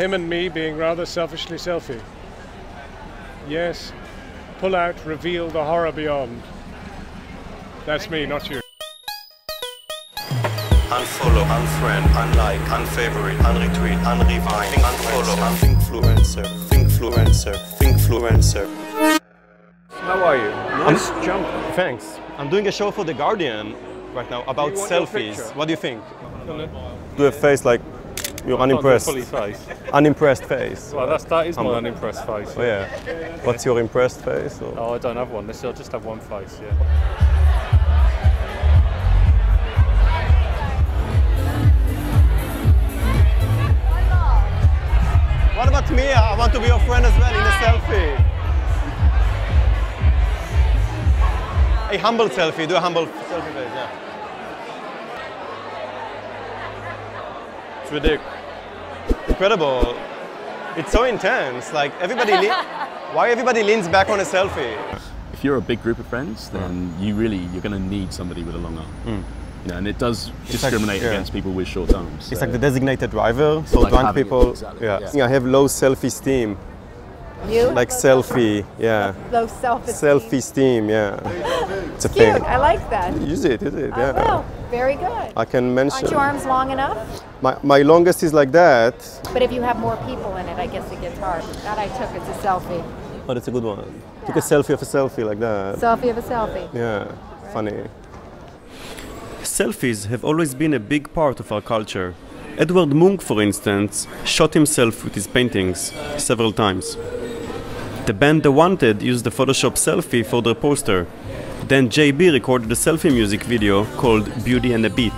Him and me being rather selfishly selfie. Yes, pull out, reveal the horror beyond. That's me, not you. Unfollow, unfriend, unlike, unfavorite, unretweet, unrewind, unfollow, Thinkfluencer, Thinkfluencer, Thinkfluencer. How are you? Nice jump. Thanks. I'm doing a show for The Guardian right now about selfies. What do you think? Do a face like you're unimpressed. Face. Unimpressed face. Well, that is my unimpressed face. Oh, yeah. What's your impressed face? Or? Oh, I don't have one. I just have one face, yeah. What about me? I want to be your friend as well in a selfie. A humble selfie. Do a humble selfie face, yeah. It's ridiculous. Incredible. It's so intense. Like, everybody... Why everybody leans back on a selfie? If you're a big group of friends, then you're going to need somebody with a long arm. Mm. You know, and it does discriminate against people with short arms. So. It's like the designated driver for like drunk people. Exactly, yeah. I have low self-esteem. You? Like selfie, yeah. Low self-esteem. Self-esteem, yeah. It's a thing. Cute, I like that. Use it, yeah. Well, very good. I can mention. Aren't your arms long enough? My longest is like that. But if you have more people in it, I guess it gets hard. That I took as a selfie. Oh, that's a good one. Yeah. Took a selfie of a selfie like that. Selfie of a selfie. Yeah, right. Funny. Selfies have always been a big part of our culture. Edvard Munch, for instance, shot himself with his paintings several times. The band The Wanted used the Photoshop selfie for their poster. Then JB recorded a selfie music video called Beauty and the Beat.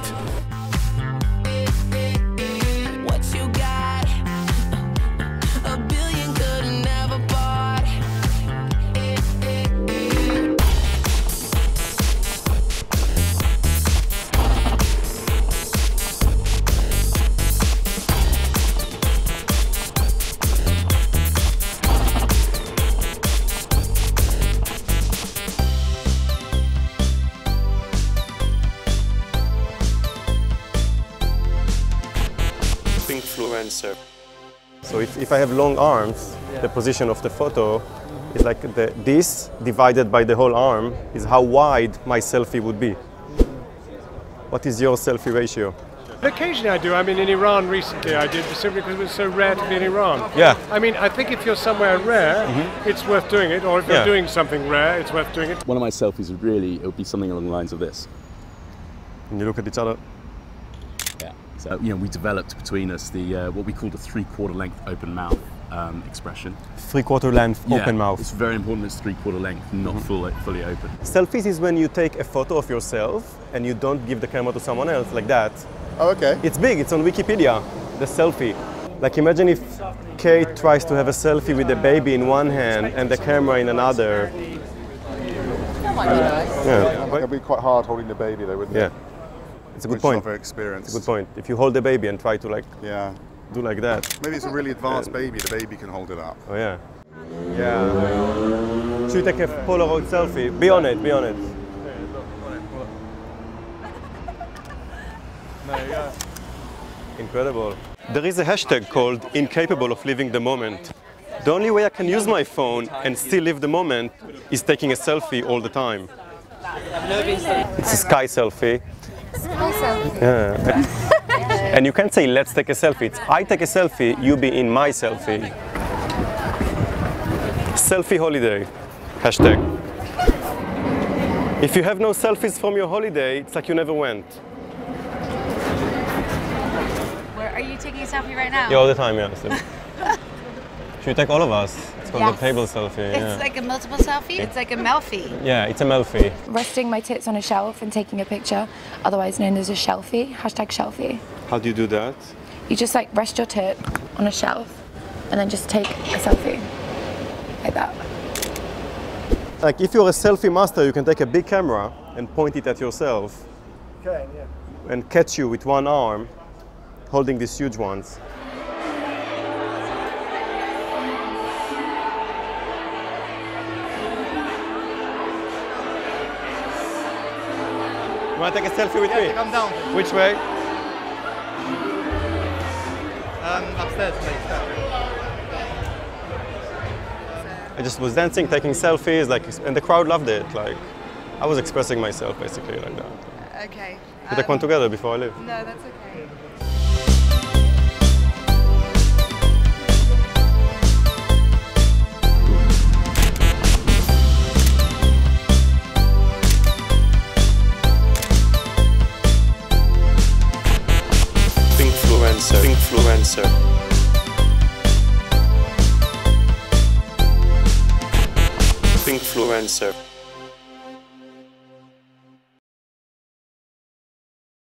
Influencer. So if I have long arms, the position of the photo is like this divided by the whole arm is how wide my selfie would be. What is your selfie ratio? Occasionally I do. I mean, in Iran recently I did, simply because it was so rare to be in Iran. Yeah. I mean, I think if you're somewhere rare, it's worth doing it, or if you're doing something rare, it's worth doing it. One of my selfies would be something along the lines of this. And you look at each other. So, you know, we developed between us the what we call the three-quarter length open mouth expression. Three-quarter length open mouth. It's very important. It's three-quarter length, not fully open. Selfies is when you take a photo of yourself and you don't give the camera to someone else like that. Oh, okay. It's big. It's on Wikipedia. The selfie. Like, imagine if Kate tries to have a selfie with the baby in one hand and the camera in another. Oh my God. Yeah. It'd be quite hard holding the baby, though, wouldn't it? Yeah. It's a good point. It's a good point. If you hold the baby and try to do like that. Maybe it's a really advanced baby. The baby can hold it up. Oh yeah. Yeah. Should take a Polaroid selfie. Be on it. Be on it. Incredible. There is a hashtag called "incapable of living the moment." The only way I can use my phone and still live the moment is taking a selfie all the time. It's a sky selfie. Yeah. And you can't say, let's take a selfie. It's, I take a selfie, you be in my selfie. Selfie holiday, hashtag. If you have no selfies from your holiday, it's like you never went. Where are you taking a selfie right now? Yeah, all the time, yeah. Should we take all of us? It's called the table selfie. It's like a multiple selfie? It's like a melfie. Yeah, it's a melfie. Resting my tits on a shelf and taking a picture, otherwise known as a shelfie, hashtag shelfie. How do you do that? You just like rest your tit on a shelf and then just take a selfie, like that. Like, if you're a selfie master, you can take a big camera and point it at yourself and catch you with one arm holding these huge ones. You want to take a selfie with me? Yeah, come down. Which way? Upstairs, please. I just was dancing, taking selfies, like, and the crowd loved it. Like, I was expressing myself basically like that. Okay. We take one together before I leave. No, that's okay. Thinkfluencer. Thinkfluencer.